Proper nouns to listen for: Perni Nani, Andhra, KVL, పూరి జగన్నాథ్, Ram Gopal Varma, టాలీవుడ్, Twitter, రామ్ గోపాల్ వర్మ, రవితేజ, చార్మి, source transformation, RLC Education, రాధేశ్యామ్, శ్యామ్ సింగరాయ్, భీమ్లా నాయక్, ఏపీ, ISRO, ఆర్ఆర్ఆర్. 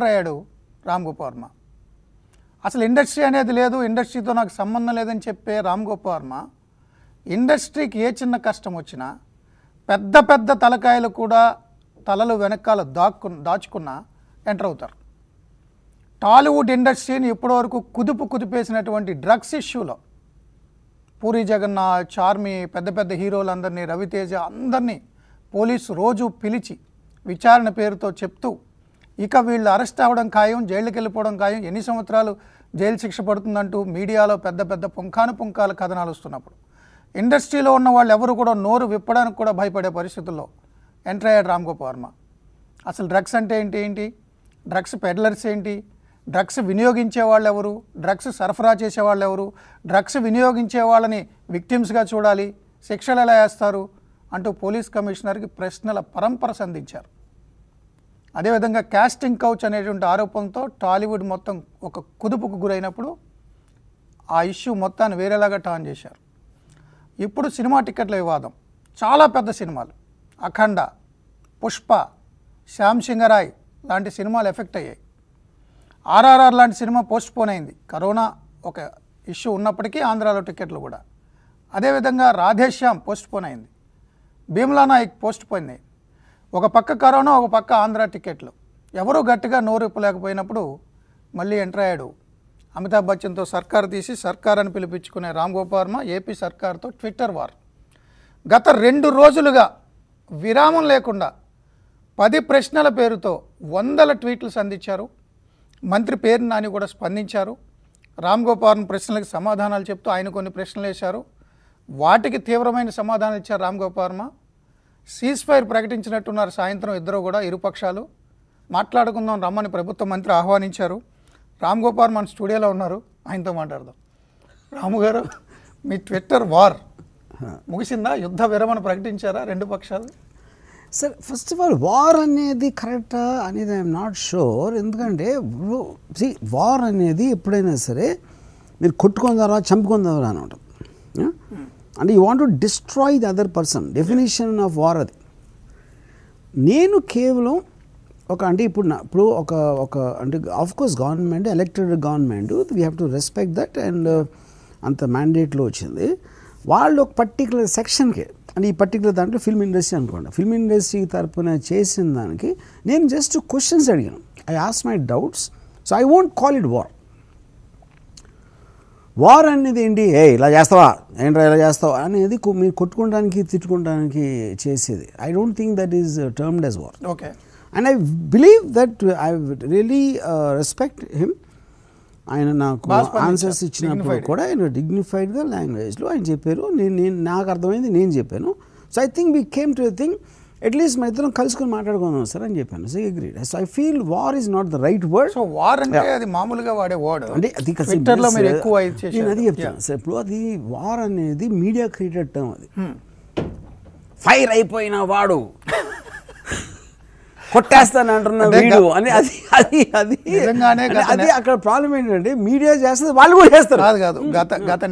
Enter అయ్యాడు రామ్ గోపాల్ వర్మ. అసలు industry అనేది లేదు, ఇండస్ట్రీతో నాకు సంబంధం లేదని చెప్పే రామ్ గోపాల్ వర్మ ఇండస్ట్రీకి ఏ చిన్న కష్టం వచ్చినా పెద్ద పెద్ద తలకాయలు కూడా తలలు వెనకాల దాచుకున్న ఎంటర్ అవుతారు. టాలీవుడ్ ఇండస్ట్రీని ఇప్పటివరకు కుదిపేసినటువంటి డ్రగ్స్ ఇష్యూలో పూరి జగన్నాథ్, చార్మి, పెద్ద పెద్ద హీరోలందరినీ, రవితేజ అందరినీ పోలీసు రోజు పిలిచి విచారణ పేరుతో చెప్తూ ఇక వీళ్ళు అరెస్ట్ అవ్వడం ఖాయం, జైలుకి వెళ్ళిపోవడం ఖాయం, ఎన్ని సంవత్సరాలు జైలు శిక్ష పడుతుందంటూ మీడియాలో పెద్ద పెద్ద పుంకాల కథనాలు వస్తున్నప్పుడు ఇండస్ట్రీలో ఉన్న వాళ్ళు ఎవరు కూడా నోరు విప్పడానికి కూడా భయపడే పరిస్థితుల్లో ఎంటర్ అయ్యాడు రామ్ గోపాల్ వర్మ. అసలు డ్రగ్స్ అంటే ఏంటి, డ్రగ్స్ పెడ్లర్స్ ఏంటి, డ్రగ్స్ వినియోగించే వాళ్ళు ఎవరు, డ్రగ్స్ సరఫరా చేసేవాళ్ళు ఎవరు, డ్రగ్స్ వినియోగించే వాళ్ళని విక్టిమ్స్గా చూడాలి, శిక్షలు ఎలా వేస్తారు అంటూ పోలీస్ కమిషనర్కి ప్రశ్నల పరంపర సంధించారు. అదేవిధంగా క్యాస్టింగ్ కౌచ్ అనేటువంటి ఆరోపణతో టాలీవుడ్ మొత్తం ఒక కుదుపుకు గురైనప్పుడు ఆ ఇష్యూ మొత్తాన్ని వేరేలాగా టర్న్ చేశారు. ఇప్పుడు సినిమా టికెట్ల వివాదం, చాలా పెద్ద సినిమాలు అఖండ, పుష్ప, శ్యామ్ సింగరాయ్ లాంటి సినిమాలు ఎఫెక్ట్ అయ్యాయి. ఆర్ఆర్ఆర్ లాంటి సినిమా పోస్ట్ పోన్ అయింది, కరోనా ఒక ఇష్యూ ఉన్నప్పటికీ ఆంధ్రాలో టికెట్లు కూడా. అదేవిధంగా రాధేశ్యామ్ పోస్ట్ పోన్ అయింది, భీమ్లా నాయక్ పోస్ట్ పోన్ అయింది. ఒక పక్క కరోనా, ఒక పక్క ఆంధ్ర టికెట్లు, ఎవరూ గట్టిగా నోరు ఇప్పలేకపోయినప్పుడు మళ్ళీ ఎంటర్ అయ్యాడు. అమితాబ్ బచ్చన్తో సర్కార్ తీసి సర్కార్ అని పిలిపించుకునే రామ్ గోపాల్ వర్మ ఏపీ సర్కార్తో ట్విట్టర్ వార్. గత 2 రోజులుగా విరామం లేకుండా 10 ప్రశ్నల పేరుతో 100 ట్వీట్లు సంధించారు. మంత్రి పేరు నాని కూడా స్పందించారు. రామ్ గోపాల్ వర్మ ప్రశ్నలకు సమాధానాలు చెప్తూ ఆయన కొన్ని ప్రశ్నలు వేశారు, వాటికి తీవ్రమైన సమాధానం ఇచ్చారు రామ్ గోపాల్ వర్మ. సీజ్ ఫైర్ ప్రకటించినట్టున్నారు సాయంత్రం ఇద్దరు కూడా, ఇరుపక్షాలు మాట్లాడుకుందాం రమ్మని ప్రభుత్వ మంత్రి ఆహ్వానించారు. రామ్ గోపాల్ మన స్టూడియోలో ఉన్నారు, ఆయనతో మాట్లాడదాం. రాము గారు, మీ ట్విట్టర్ వార్ ముగిసిందా? యుద్ధ విరమణ ప్రకటించారా రెండు పక్షాలు? Sir, first of all war అనేది కరెక్టా అనేది ఐఎమ్ నాట్ షూర్. ఎందుకంటే వార్ అనేది ఎప్పుడైనా సరే మీరు కొట్టుకుందారా చంపుకుందారా అని ఉంటాం. అంటే you want to destroy the other person, definition of war అది. నేను కేవలం ఒక అంటే ఇప్పుడు ఒక ఒక అంటే of course government, elected government, we have to respect that. And అంత మ్యాండేట్లో వచ్చింది వాళ్ళు ఒక పర్టికులర్ సెక్షన్కి, అంటే ఈ పర్టికులర్ దాంట్లో ఫిల్మ్ ఇండస్ట్రీ అనుకోండి, ఫిల్మ్ ఇండస్ట్రీ తరపున చేసిన దానికి నేను జస్ట్ క్వశ్చన్స్ అడిగాను. I ask my doubts, so I won't call it war. War అనేది ఏంటి, ఏ ఇలా చేస్తావా, ఏంట్రా ఇలా చేస్తావా అనేది మీరు కొట్టుకోవడానికి తిట్టుకోవడానికి చేసేది. I don't think that is termed as war. Okay, and I believe that, I really respect him. ఆయన నాకు ఆన్సర్స్ ఇచ్చినప్పుడు కూడా ఆయన డిగ్నిఫైడ్గా లాంగ్వేజ్లో ఆయన చెప్పారు, నేను నాకు అర్థమైంది నేను చెప్పాను. So I think we came to think at least మా ఇద్దరం కలుసుకొని మాట్లాడుకుందాం సార్ అని చెప్పాను. So agreed. So I feel war is not the right word. So war అంటే అది మామూలుగా వాడే వర్డ్ అంటే అది ట్విట్టర్లో మీరు ఎక్కువ నేను అది చెప్తాను సార్. ఇప్పుడు అది వార్ అనేది మీడియా క్రియేటెడ్ టర్మ్. అది ఫైర్ అయిపోయిన వాడు కొట్టేస్తాను అంటున్న వీడు అని అది అది అది అది అక్కడ ప్రాబ్లం ఏంటంటే మీడియా చేస్తుంది, వాళ్ళు కూడా చేస్తారు. కాదు కాదు, గత